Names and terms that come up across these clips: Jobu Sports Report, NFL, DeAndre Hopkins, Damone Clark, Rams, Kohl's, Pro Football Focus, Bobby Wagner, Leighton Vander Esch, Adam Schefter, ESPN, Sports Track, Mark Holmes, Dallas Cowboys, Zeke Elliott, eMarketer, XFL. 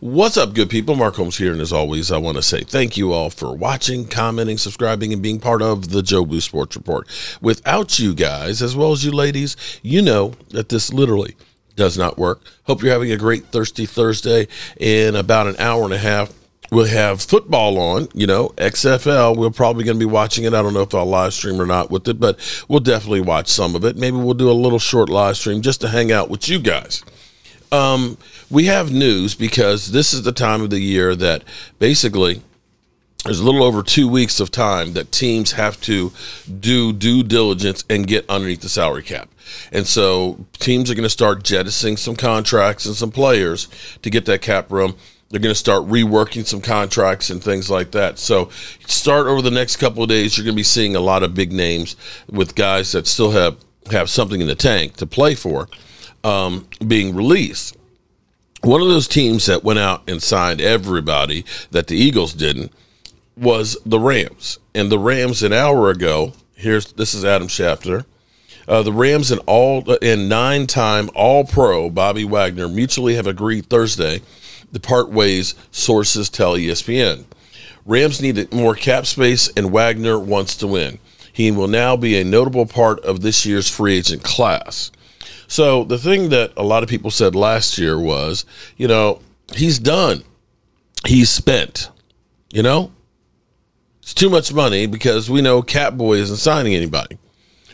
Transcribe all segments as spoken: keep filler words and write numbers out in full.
What's up, good people? Mark Holmes here, and as always, I want to say thank you all for watching, commenting, subscribing, and being part of the Jobu Sports Report. Without you guys, as well as you ladies, you know that this literally does not work. Hope you're having a great Thirsty Thursday. In about an hour and a half, we'll have football on, you know, X F L. We're probably going to be watching it. I don't know if I'll live stream or not with it, but we'll definitely watch some of it. Maybe we'll do a little short live stream just to hang out with you guys. Um, we have news because this is the time of the year that basically there's a little over two weeks of time that teams have to do due diligence and get underneath the salary cap. And so teams are going to start jettisoning some contracts and some players to get that cap room. They're going to start reworking some contracts and things like that. So start over the next couple of days, you're going to be seeing a lot of big names with guys that still have, have something in the tank to play for um, being released. One of those teams that went out and signed everybody that the Eagles didn't was the Rams. And the Rams an hour ago, here's this is Adam Schefter, Uh, the Rams and all and nine-time All-Pro Bobby Wagner mutually have agreed Thursday to part ways, sources tell E S P N. Rams needed more cap space, and Wagner wants to win. He will now be a notable part of this year's free agent class. So the thing that a lot of people said last year was, you know, he's done. He's spent, you know. It's too much money because we know Catboy isn't signing anybody.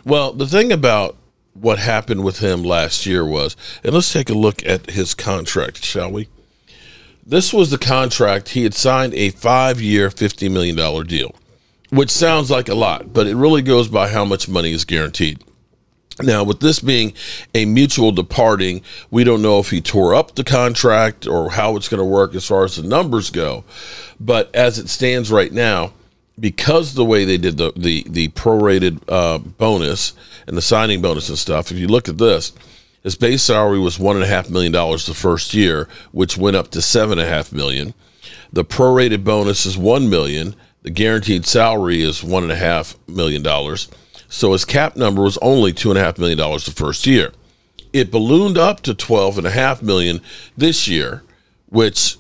Well, the thing about what happened with him last year was, and let's take a look at his contract, shall we? This was the contract. He had signed a five-year, fifty million dollar deal, which sounds like a lot, but it really goes by how much money is guaranteed. Now, with this being a mutual departing, we don't know if he tore up the contract or how it's going to work as far as the numbers go, but as it stands right now, because the way they did the the, the prorated uh, bonus and the signing bonus and stuff, if you look at this, his base salary was one and a half million dollars the first year, which went up to seven and a half million. The prorated bonus is one million. The guaranteed salary is one and a half million dollars. So his cap number was only two and a half million dollars the first year. It ballooned up to twelve and a half million this year, which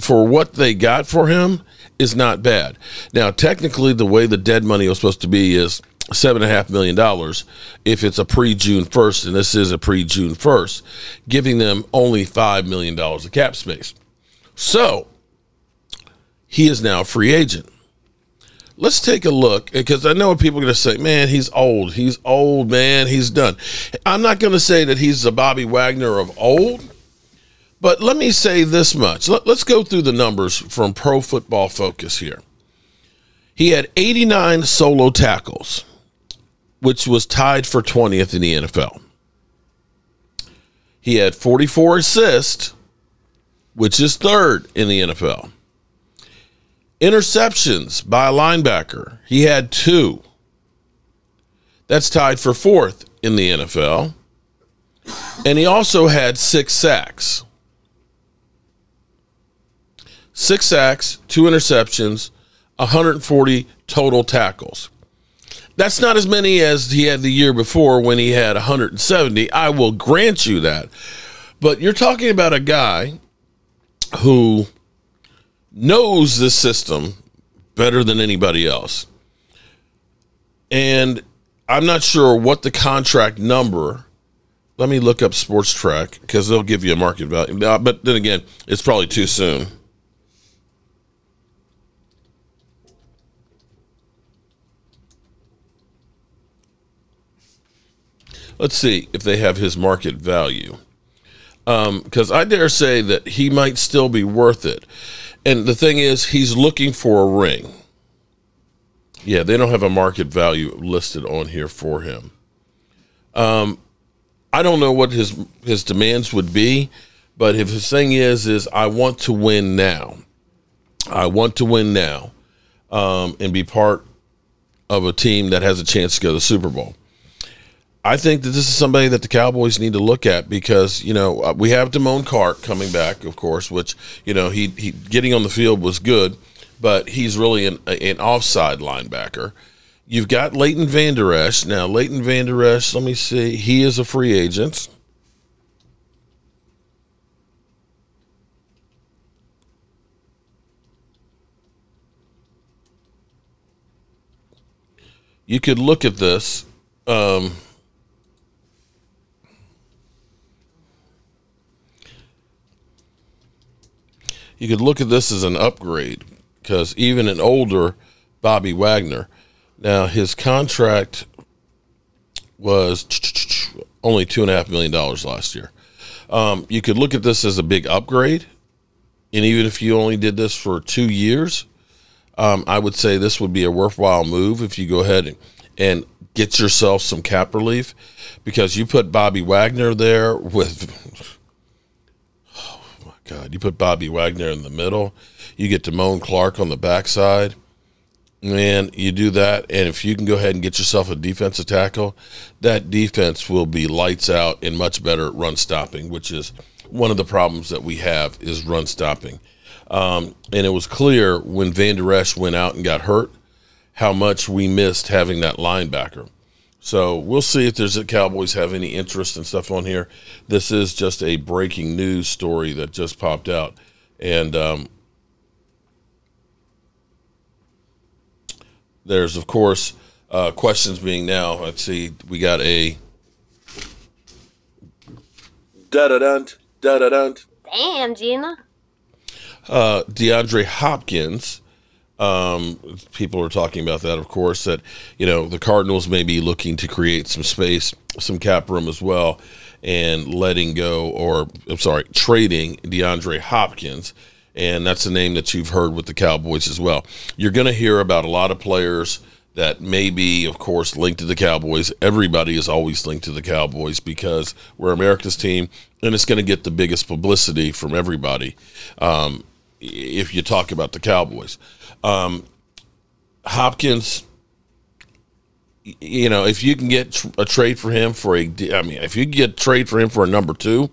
for what they got for him is not bad. Now, technically, the way the dead money was supposed to be is seven and a half million dollars if it's a pre-June first, and this is a pre-June first, giving them only five million dollars of cap space. So he is now a free agent. Let's take a look, because I know what people are going to say, man, he's old, he's old, man, he's done. I'm not going to say that he's the Bobby Wagner of old. But let me say this much. Let, let's go through the numbers from Pro Football Focus here. He had eighty-nine solo tackles, which was tied for twentieth in the N F L. He had forty-four assists, which is third in the N F L. Interceptions by a linebacker, he had two. That's tied for fourth in the N F L. And he also had six sacks. Six sacks, two interceptions, one hundred forty total tackles. That's not as many as he had the year before when he had one hundred seventy. I will grant you that. But you're talking about a guy who knows the system better than anybody else. And I'm not sure what the contract number. Let me look up Sports Track because they'll give you a market value. But then again, it's probably too soon. Let's see if they have his market value, because um, I dare say that he might still be worth it. And the thing is, he's looking for a ring. Yeah, they don't have a market value listed on here for him. Um, I don't know what his his demands would be, but if his thing is, is I want to win now. I want to win now um, and be part of a team that has a chance to go to the Super Bowl. I think that this is somebody that the Cowboys need to look at because, you know, we have Damone Clark coming back, of course, which, you know, he, he getting on the field was good, but he's really an, an offside linebacker. You've got Leighton Vander Esch. Now, Leighton Vander Esch, let me see. He is a free agent. you could look at this. Um, you could look at this as an upgrade, because even an older Bobby Wagner, now his contract was only two and a half million dollars last year. Um, you could look at this as a big upgrade. And even if you only did this for two years, um, I would say this would be a worthwhile move if you go ahead and, and get yourself some cap relief, because you put Bobby Wagner there with, oh my God, you put Bobby Wagner in the middle. You get Damone Clark on the backside. And you do that, and if you can go ahead and get yourself a defensive tackle, that defense will be lights out and much better at run stopping, which is one of the problems that we have is run stopping. Um, and it was clear when Vander Esch went out and got hurt how much we missed having that linebacker. So we'll see if there's the Cowboys have any interest and stuff on here. This is just a breaking news story that just popped out. And um, there's, of course, uh, questions being now. Let's see. We got a da-da-dunt, da-da-dunt. Damn, Gina. Uh, DeAndre Hopkins. Um, people are talking about that, of course, that, you know, the Cardinals may be looking to create some space, some cap room as well, and letting go or, I'm sorry, trading DeAndre Hopkins. And that's a name that you've heard with the Cowboys as well. You're going to hear about a lot of players that may be, of course, linked to the Cowboys. Everybody is always linked to the Cowboys because we're America's team, and it's going to get the biggest publicity from everybody um, if you talk about the Cowboys. Um, Hopkins, you know, if you can get a trade for him for a, I mean, if you can get a trade for him for a number two,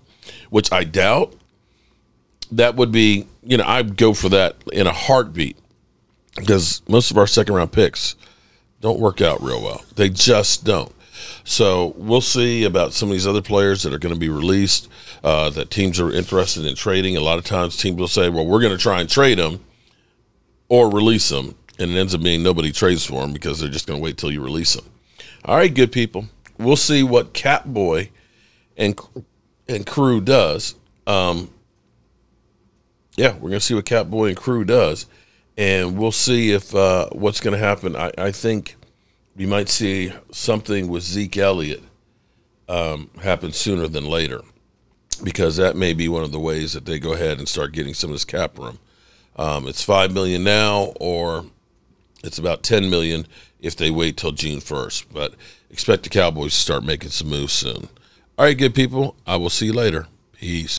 which I doubt, that would be, you know, I'd go for that in a heartbeat, because most of our second round picks don't work out real well. They just don't. So we'll see about some of these other players that are going to be released uh, that teams are interested in trading. A lot of times teams will say, well, we're going to try and trade them or release them. And it ends up being nobody trades for them because they're just going to wait till you release them. All right, good people. We'll see what Catboy and, and crew does. Um, Yeah, we're going to see what Catboy and crew does, and we'll see if uh, what's going to happen. I, I think we might see something with Zeke Elliott um, happen sooner than later, because that may be one of the ways that they go ahead and start getting some of this cap room. Um, it's five million dollars now, or it's about ten million dollars if they wait till June first. But expect the Cowboys to start making some moves soon. All right, good people, I will see you later. Peace.